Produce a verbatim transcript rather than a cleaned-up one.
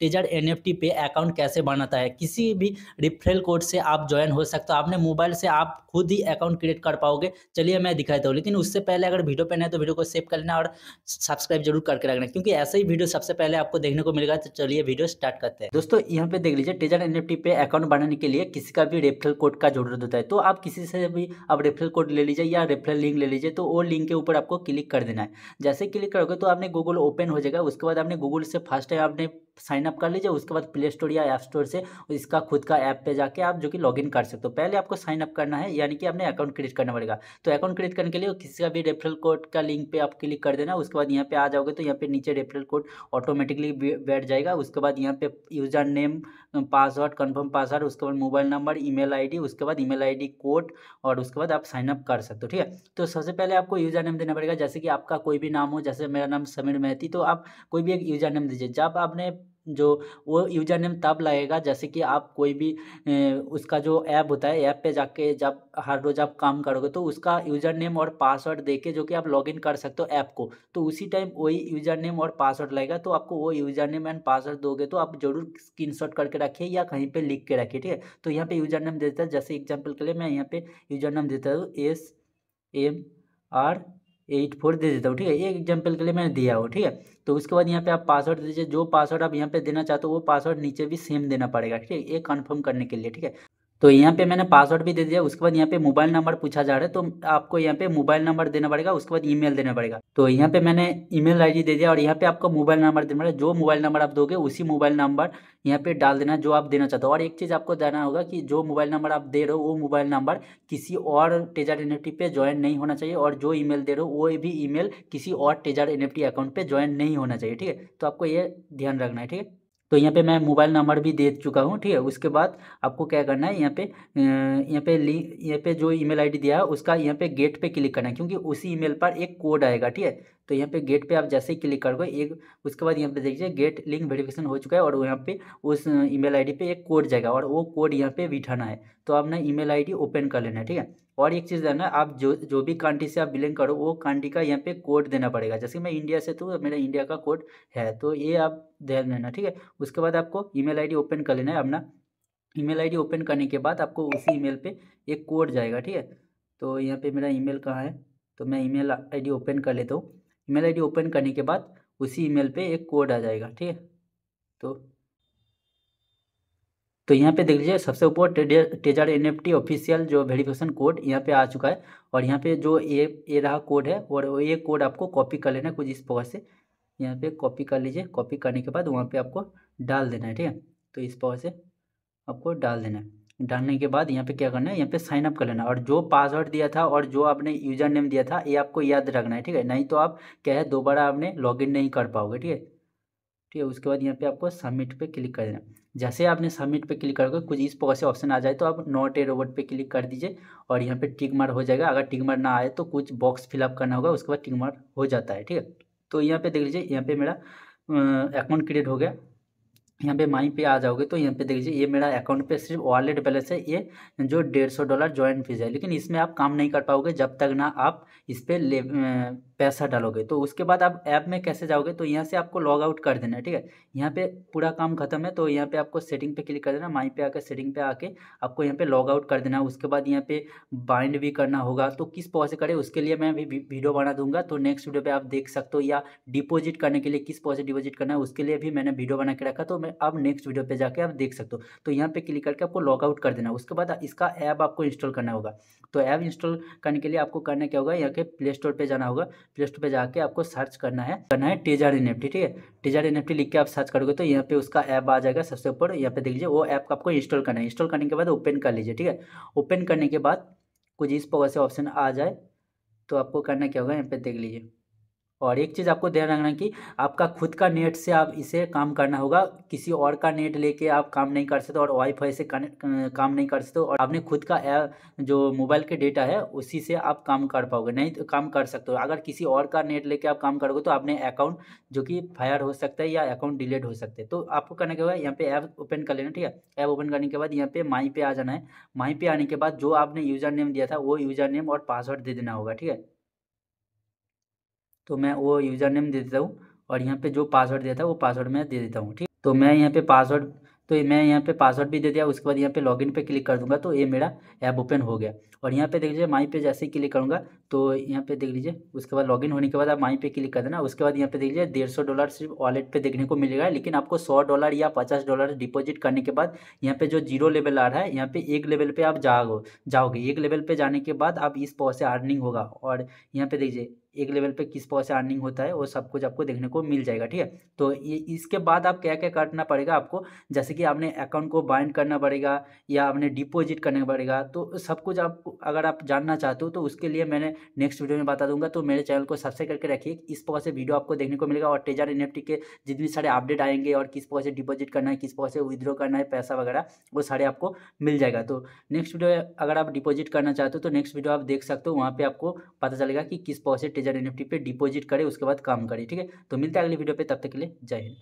Taser NFT पे account कैसे बनाता है। किसी भी रिफरल कोड से आप ज्वाइन हो सकते हो, आपने मोबाइल से आप खुद ही अकाउंट क्रिएट कर पाओगे। चलिए मैं दिखाता हूँ, लेकिन उससे पहले अगर वीडियो पे नए तो वीडियो को सेव कर लेना और सब्सक्राइब जरूर करके रखना, क्योंकि ऐसे ही वीडियो सबसे पहले आपको देखने को मिलेगा। तो चलिए वीडियो स्टार्ट करते हैं। दोस्तों यहाँ पे देख लीजिए, टेजर एनएफटी पे अकाउंट बनाने के लिए किसी का भी रेफरल कोड का जरूरत होता है। तो आप किसी से भी आप रेफरल कोड ले लीजिए या रेफरल लिंक ले लीजिए, तो वो लिंक के ऊपर आपको क्लिक कर देना है। जैसे क्लिक करोगे तो आपने गूगल ओपन हो जाएगा। उसके बाद आपने गूगल से फर्स्ट टाइम आपने साइन अप कर लीजिए। उसके बाद प्ले स्टोर या ऐप स्टोर से इसका खुद का ऐप पे जाके आप जो कि लॉगिन कर सकते हो। पहले आपको साइन अप करना है, यानी कि आपने अकाउंट क्रिएट करना पड़ेगा। तो अकाउंट क्रिएट करने के लिए किसी का भी रेफरल कोड का लिंक पे आप क्लिक कर देना। उसके बाद यहाँ पे आ जाओगे तो यहाँ पे नीचे रेफरल कोड ऑटोमेटिकली बैठ जाएगा। उसके बाद यहाँ पे user name, password, confirm password, उसके बाद मोबाइल नंबर, ईमेल आईडी, उसके बाद ईमेल आईडी कोड, और उसके बाद आप साइन अप कर सकते हो। ठीक है, तो सबसे पहले आपको यूजर नेम देना पड़ेगा। जैसे कि आपका कोई भी नाम हो, जैसे मेरा नाम समीर मेहती, तो आप कोई भी एक यूजर नेम दीजिए। जब आपने जो वो यूजर नेम तब लगेगा जैसे कि आप कोई भी ए, उसका जो ऐप होता है, ऐप पे जाके जब हर रोज़ आप काम करोगे तो उसका यूजर नेम और पासवर्ड देके जो कि आप लॉगिन कर सकते हो ऐप को, तो उसी टाइम वही यूजर नेम और पासवर्ड लगेगा। तो आपको वो यूजर नेम एंड पासवर्ड दोगे तो आप जरूर स्क्रीनशॉट करके रखिए या कहीं पे लिख के रखिए। ठीक है, तो यहाँ पे यूजर नेम देता है, जैसे एग्जाम्पल के लिए मैं यहाँ पे यूजर नेम देता हूँ S M R eight four दे देता हूँ। ठीक है, ये एग्जाम्पल के लिए मैंने दिया हो। ठीक है, तो उसके बाद यहाँ पे आप पासवर्ड दीजिए। जो पासवर्ड आप यहाँ पे देना चाहते हो वो पासवर्ड नीचे भी सेम देना पड़ेगा। ठीक है, ये कंफर्म करने के लिए। ठीक है, तो यहाँ पे मैंने पासवर्ड भी दे दिया। उसके बाद यहाँ पे मोबाइल नंबर पूछा जा रहा है, तो आपको यहाँ पे मोबाइल नंबर देना पड़ेगा। उसके बाद ईमेल देना पड़ेगा, तो यहाँ पे मैंने ईमेल आईडी दे दिया और यहाँ पे आपको मोबाइल नंबर देना पड़ेगा। जो मोबाइल नंबर आप दोगे उसी मोबाइल नंबर यहाँ पे डाल देना जो आप देना चाहते हो। और एक चीज़ आपको देना होगा कि जो मोबाइल नंबर आप दे रहे हो वो मोबाइल नंबर किसी और टेजर एनएफटी पे ज्वाइन नहीं होना चाहिए, और जो ईमेल दे रहे हो वो भी ईमेल किसी और टेजर एनएफटी अकाउंट पे ज्वाइन नहीं होना चाहिए। ठीक है, तो आपको ये ध्यान रखना है। ठीक है, तो यहाँ पे मैं मोबाइल नंबर भी दे चुका हूँ। ठीक है, उसके बाद आपको क्या करना है, यहाँ पे यहाँ पे ली यहाँ पे जो ईमेल आईडी दिया है उसका यहाँ पे गेट पे क्लिक करना है, क्योंकि उसी ईमेल पर एक कोड आएगा। ठीक है, तो यहाँ पे गेट पे आप जैसे ही क्लिक करोगे एक, उसके बाद यहाँ पे देखिए गेट लिंक वेरिफिकेशन हो चुका है और यहाँ पे उस ईमेल आईडी पे एक कोड जाएगा और वो कोड यहाँ पे बिठाना है। तो आपने ईमेल आईडी ओपन कर लेना है। ठीक है, और एक चीज़ देना, आप जो जो भी कंट्री से आप बिलोंग करो वो कंट्री का यहाँ पे कोड देना पड़ेगा। जैसे मैं इंडिया से, तो मेरा इंडिया का कोड है, तो ये आप ध्यान देना। ठीक है, उसके बाद आपको ईमेल आईडी ओपन कर लेना है। अपना ईमेल आईडी ओपन करने के बाद आपको उसी ईमेल पे एक कोड जाएगा। ठीक है, तो यहाँ पे मेरा ईमेल कहाँ है, तो मैं ईमेल आईडी ओपन कर लेता हूँ। ईमेल आईडी ओपन करने के बाद उसी ईमेल पे एक कोड आ जाएगा। ठीक है, तो तो यहाँ पे देख लीजिए सबसे ऊपर टेजर एनएफटी ऑफिशियल जो वेरिफिकेशन कोड यहाँ पे आ चुका है, और यहाँ पे जो ये ये रहा कोड है, और ये कोड आपको कॉपी कर लेना है कुछ इस प्रकार से। यहाँ पे कॉपी कर लीजिए, कॉपी करने के बाद वहाँ पे आपको डाल देना है। ठीक है, तो इस प्रकार से आपको डाल देना है। डालने के बाद यहाँ पे क्या करना है, यहाँ पे साइन अप कर लेना। और जो पासवर्ड दिया था और जो आपने यूजर नेम दिया था ये आपको याद रखना है। ठीक है, नहीं तो आप क्या है दोबारा आपने लॉगिन नहीं कर पाओगे। ठीक है, ठीक है, उसके बाद यहाँ पे आपको सबमिट पे क्लिक कर देना। जैसे आपने सबमिट पे क्लिक करोगे कुछ इस प्रकार से ऑप्शन आ जाए, तो आप नॉट ए रोबोट पे क्लिक कर दीजिए और यहाँ पे टिक मार्क हो जाएगा। अगर टिक मार्क ना आए तो कुछ बॉक्स फिलअप करना होगा, उसके बाद टिक मार्क हो जाता है। ठीक है, तो यहाँ पे देख लीजिए यहाँ पे मेरा अकाउंट क्रिएट हो गया। यहाँ पे माई पे आ जाओगे तो यहाँ पे देख लीजिए ये मेरा अकाउंट पे सिर्फ वॉलेट बैलेंस है, ये जो डेढ़ सौ डॉलर ज्वाइन फीस है, लेकिन इसमें आप काम नहीं कर पाओगे जब तक ना आप इस पे ले पैसा डालोगे। तो उसके बाद आप ऐप में कैसे जाओगे, तो यहाँ से आपको लॉग आउट कर देना है। ठीक है, यहाँ पे पूरा काम खत्म है, तो यहाँ पे आपको सेटिंग पे क्लिक कर देना। माई पे आकर सेटिंग पे आके आपको यहाँ पे लॉग आउट कर देना। उसके बाद यहाँ पे बाइंड भी करना होगा, तो किस प्रकार से करें उसके लिए मैं अभी वीडियो बना दूंगा, तो नेक्स्ट वीडियो पर आप देख सकते हो। या डिपोजिट करने के लिए किस प्रकार से डिपोजिट करना है उसके लिए भी मैंने वीडियो बना के रखा, तो मैं आप नेक्स्ट वीडियो पर जाकर आप देख सकते हो। तो यहाँ पर क्लिक करके आपको लॉग आउट कर देना। उसके बाद इसका ऐप आपको इंस्टॉल करना होगा। तो ऐप इंस्टॉल करने के लिए आपको करना क्या होगा, यहाँ के प्ले स्टोर पर जाना होगा। प्ले स्टोर पे जाके आपको सर्च करना है करना है टेजर एनएफटी। ठीक है, टेजर एनएफटी लिख के आप सर्च करोगे तो यहाँ पे उसका ऐप आ जाएगा सबसे ऊपर। यहाँ पे देख लीजिए वो ऐप आपको इंस्टॉल करना है। इंस्टॉल करने के बाद ओपन कर लीजिए। ठीक है, ओपन करने के बाद कुछ इस प्रकार से ऑप्शन आ जाए, तो आपको करना क्या होगा, यहाँ पे देख लीजिए। और एक चीज़ आपको ध्यान रखना कि आपका खुद का नेट से आप इसे काम करना होगा, किसी और का नेट लेके आप काम नहीं कर सकते और वाईफाई से काम नहीं कर सकते, और आपने खुद का ऐप जो मोबाइल के डेटा है उसी से आप काम कर पाओगे, नहीं तो काम कर सकते हो। अगर किसी और का नेट लेके आप काम करोगे तो आपने अकाउंट जो कि फायर हो सकता है या अकाउंट डिलीट हो सकते हैं। तो आपको करने के बाद यहाँ पे ऐप ओपन कर लेना। ठीक है, ऐप ओपन करने के बाद यहाँ पे माई पे आ जाना है। माई पे आने के बाद जो आपने यूज़र नेम दिया था वो यूज़र नेम और पासवर्ड दे देना होगा। ठीक है, तो मैं वो यूज़र नेम दे देता हूँ और यहाँ पे जो पासवर्ड देता है वो पासवर्ड मैं दे देता हूँ। ठीक, तो मैं यहाँ पे पासवर्ड तो मैं यहाँ पे पासवर्ड भी दे दिया। उसके बाद यहाँ पे लॉगिन पे क्लिक कर दूंगा तो ये मेरा ऐप ओपन हो गया। और यहाँ पे देख लीजिए माई पे जैसे ही क्लिक करूँगा तो यहाँ पे देख लीजिए उसके बाद लॉगिन होने के बाद आप माई पे क्लिक कर देना। उसके बाद यहाँ पे देख लीजिए डेढ़ सौ डॉलर सिर्फ वॉलेट पे देखने को मिलेगा, लेकिन आपको सौ डॉलर या पचास डॉलर डिपॉजिट करने के बाद यहाँ पे जो जीरो लेवल आ रहा है यहाँ पे एक लेवल पे आप जाओ जाओगे एक लेवल पे जाने के बाद आप इस पैसे अर्निंग होगा। और यहाँ पे देखिए एक लेवल पे किस पैसे अर्निंग होता है वो सब कुछ आपको देखने को मिल जाएगा। ठीक है, तो ये इसके बाद आप क्या क्या करना पड़ेगा आपको, जैसे कि आपने अकाउंट को बाइंड करना पड़ेगा या आपने डिपॉजिट करना पड़ेगा, तो सब कुछ आपको अगर आप जानना चाहते हो तो उसके लिए मैंने नेक्स्ट वीडियो में बता दूंगा। तो मेरे चैनल को सब्सक्राइब करके रखिए, इस पैसे वीडियो आपको देखने को मिलेगा और टेजर एनएफटी के जितने सारे अपडेट आएंगे और किस पैसे डिपॉजिट करना है, किस पैसे विथड्रॉ करना है पैसा वगैरह, वो सारे आपको मिल जाएगा। तो नेक्स्ट वीडियो अगर आप डिपॉजिट करना चाहते हो तो नेक्स्ट वीडियो आप देख सकते हो, वहाँ पर आपको पता चलेगा कि किस पैसे टेजर एनएफटी पे डिपॉजिट करें उसके बाद काम करें। ठीक है, तो मिलते हैं अगली वीडियो पे, तब तक के लिए जय हिंद।